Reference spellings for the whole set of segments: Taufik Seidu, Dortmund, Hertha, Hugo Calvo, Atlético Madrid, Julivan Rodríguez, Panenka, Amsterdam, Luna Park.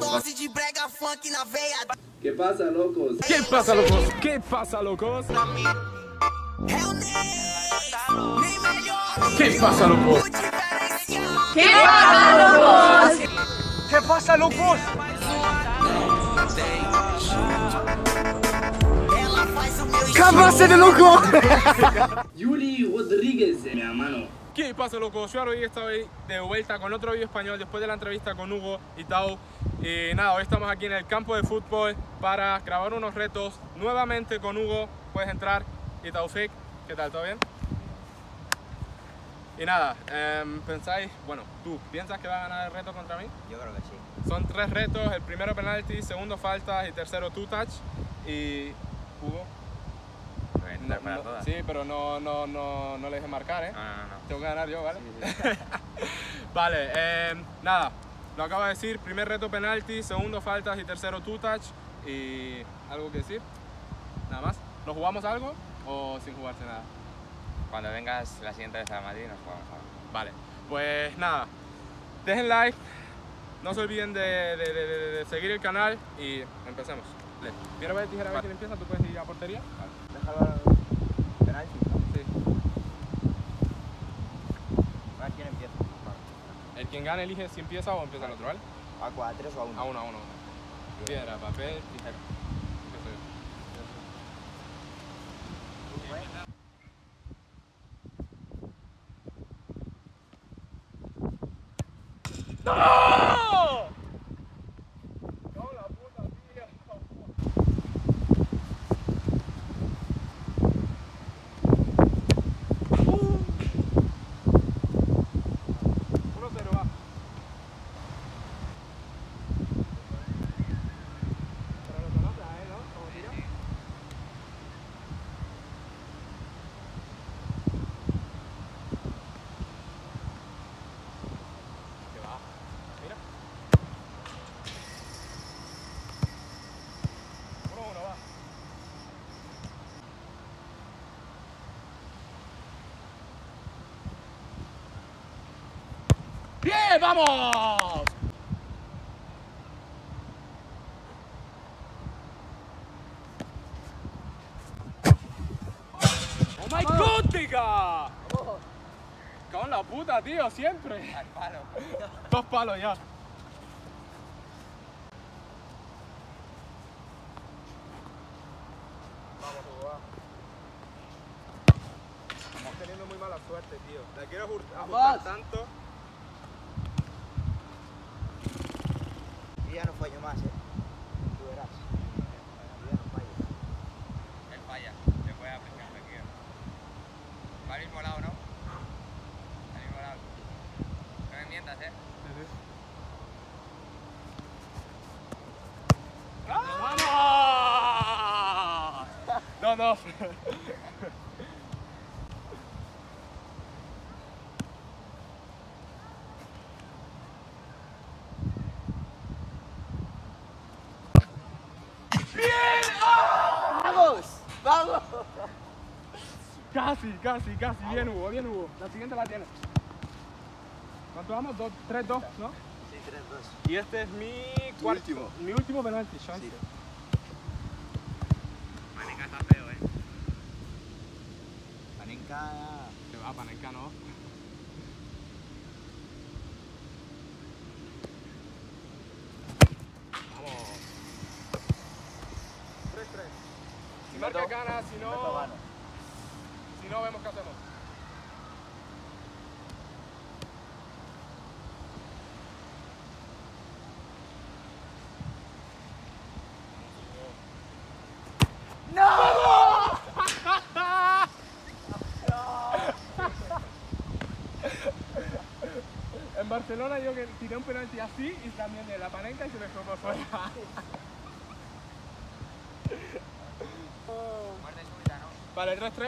locos. ¿Qué pasa, locos? ¿Qué pasa, locos? ¿Qué pasa, locos? ¿Qué pasa, locos? ¿Qué pasa, locos? ¿Qué pasa, locos? ¿Qué pasa, loco? Julivan Rodríguez, mi hermano. ¿Qué pasa, loco? Yo ahora hoy estoy de vuelta con otro video español después de la entrevista con Hugo y Tau. Nada, hoy estamos aquí en el campo de fútbol para grabar unos retos nuevamente con Hugo. Puedes entrar. Y Taufik, ¿qué tal? ¿Todo bien? Y nada, pensáis, bueno, ¿tú piensas que va a ganar el reto contra mí? Yo creo que sí. Son tres retos, el primero penalti, segundo faltas y tercero two touch. Y Hugo. No, sí, pero no le dejé marcar, ¿eh? No. Tengo que ganar yo, ¿vale? Sí. Vale, nada, lo acabo de decir, primer reto penalti, segundo faltas y tercero two touch. Y algo que decir, nada más. ¿Nos jugamos algo o sin jugarse nada? Cuando vengas la siguiente vez a Madrid nos jugamos algo. Vale, pues nada, dejen like, no se olviden de seguir el canal y empecemos. Quiero ver tijera, a ver quién empieza, tú puedes ir a portería. Déjalo penalti. Sí. A ver quién empieza. El quien gane elige si empieza o empieza el otro, ¿vale? A 3 o a 1. A 1, a 1. Piedra, papel, tijera. ¡Bien! ¡Vamos! ¡Oh my God, tica! ¡Con la puta, tío! ¡Siempre! Al palo. Dos palos ya. Estamos teniendo muy mala suerte, tío. La quiero ajustar tanto. Yo ya no fallo más, ¿eh? Tú verás. Yo ya no fallo. Él falla, te puede aplicar lo que quieras. Va al mismo lado, ¿no? Al mismo lado. No me mientas, ¿eh? ¡Vamos! No. ¡Vamos! Casi. Bien, Hugo, La siguiente la tienes. ¿Cuánto vamos? 3-2, ¿no? Sí, 3-2. Y este es mi último penalti, chance. Sí. Panenka está feo, ¿eh? Panenka... Te va, Panenka no. Marca gana, si no vemos qué hacemos. ¡No! En Barcelona yo que tiré un penalti así y también de la Panenka y se me fue por fuera.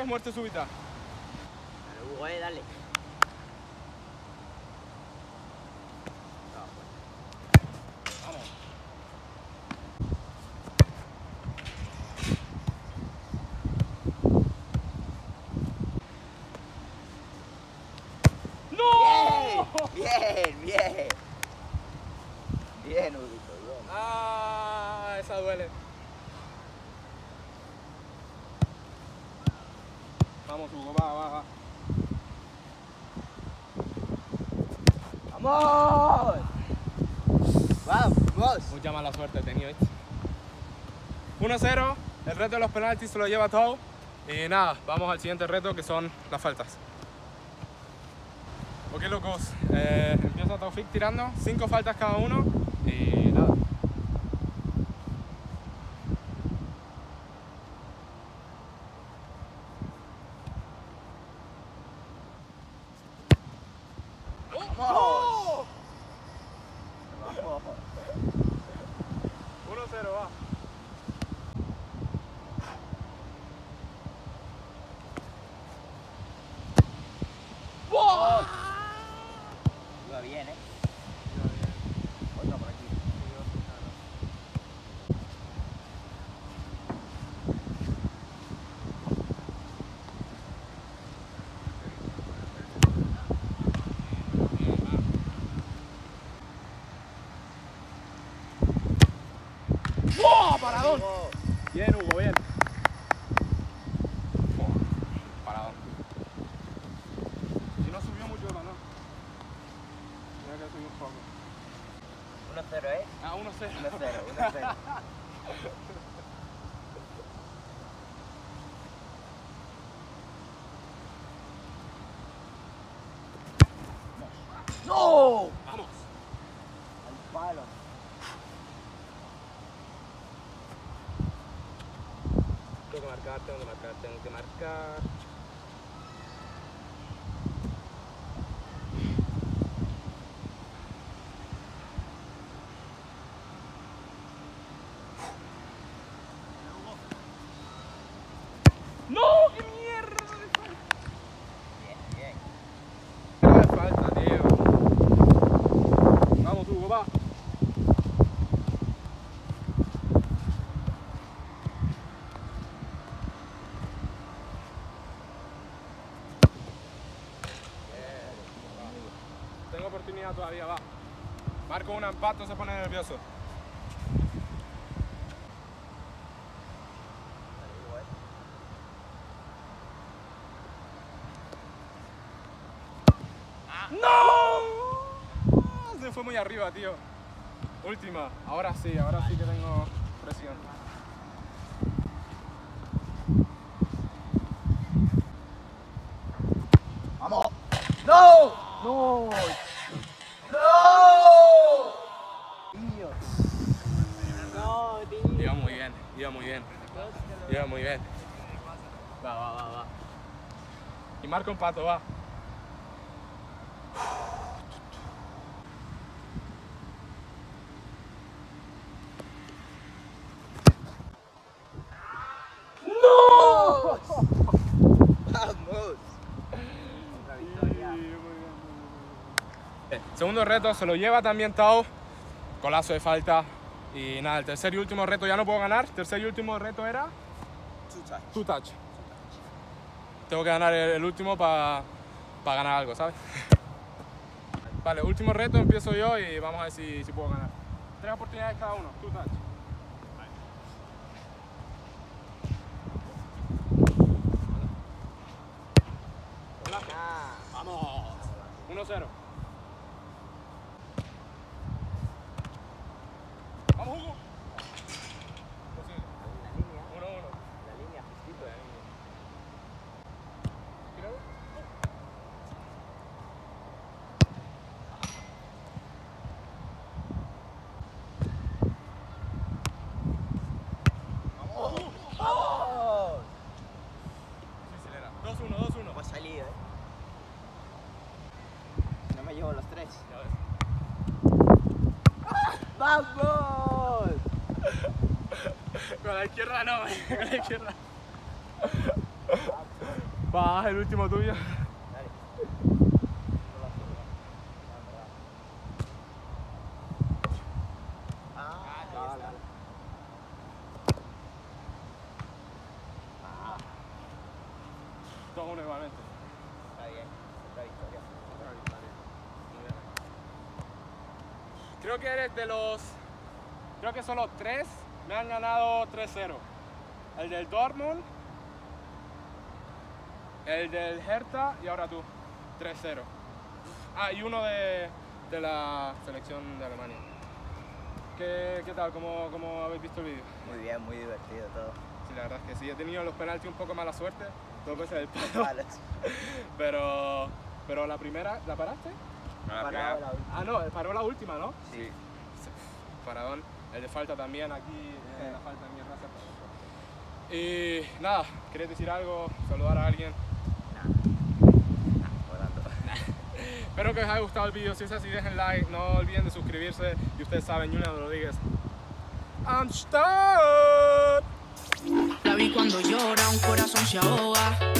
Muerte súbita, ¿no? Vale, el 3-3, muerte súbita. Dale, Hugo, dale. Vamos. ¡No! Bien, Hugo. Ah, esa duele. Vamos, Hugo, va, va, va. ¡Vamos! ¡Vamos! Mucha mala suerte he tenido, ¿viste? 1-0, el reto de los penaltis se lo lleva todo. Y nada, vamos al siguiente reto que son las faltas. Ok, locos, empieza Taufik tirando, 5 faltas cada uno y nada. ¡Oh! 1-0, va. Paradón. Bien, Hugo, bien. Paradón. Si no subió mucho, ¿no? Mira que subió un poco. 1-0, ¿eh? Ah, 1-0. 1-0, 1-0. ¡No! ¡Vamos! Al palo. Tengo que marcar, tengo que marcar, tengo que marcar. ¡No! ¡Qué mierda! Bien, bien. Me falta, tío. Vamos, Hugo, va. Oportunidad todavía, va. Marco un empate, se pone nervioso. ¡No! Se fue muy arriba, tío. Última. Ahora sí que tengo presión. ¡Vamos! ¡No! ¡No! Iba muy bien, Va, va. Y marca un pato, va. ¡No! ¡Vamos! Segundo reto, se lo lleva también Tao. Golazo de falta. Y nada, el tercer y último reto ya no puedo ganar. El tercer y último reto era... Two touch. Tengo que ganar el último para ganar algo, ¿sabes? Vale, último reto, empiezo yo y vamos a ver si puedo ganar. 3 oportunidades cada uno, two touch. ¡Vamos! 1-0. ¡Vamos, Hugo! Posible. 1-1. La línea, justito de la línea. Creo. ¡Vamos! ¡Vamos! Se acelera. 2-1. Va a salir, ¿eh? No me llevo los 3. Ya ves. ¡Vamos! Con la izquierda no, con la izquierda. Va, el último tuyo. Todo uno igualmente. Está bien, otra victoria. Creo que eres de los creo que solo 3 me han ganado 3-0. El del Dortmund, el del Hertha y ahora tú, 3-0. Ah, y uno de la selección de Alemania. ¿Qué tal? ¿Cómo habéis visto el vídeo? Muy bien, muy divertido todo. Sí, la verdad es que sí. He tenido los penaltis un poco mala suerte, dos veces del palo. Pero la primera, ¿la paraste? No, la primera. Ah, no, paró la última, ¿no? Sí. Paradón. El de falta también aquí, la falta en mi raza. Y nada, ¿queréis decir algo? ¿Saludar a alguien? Espero que os haya gustado el vídeo. Si es así, dejen like, no olviden de suscribirse. Y ustedes saben, Julivan Rodríguez. Amsterdam. La vi cuando llora, un corazón se ahoga.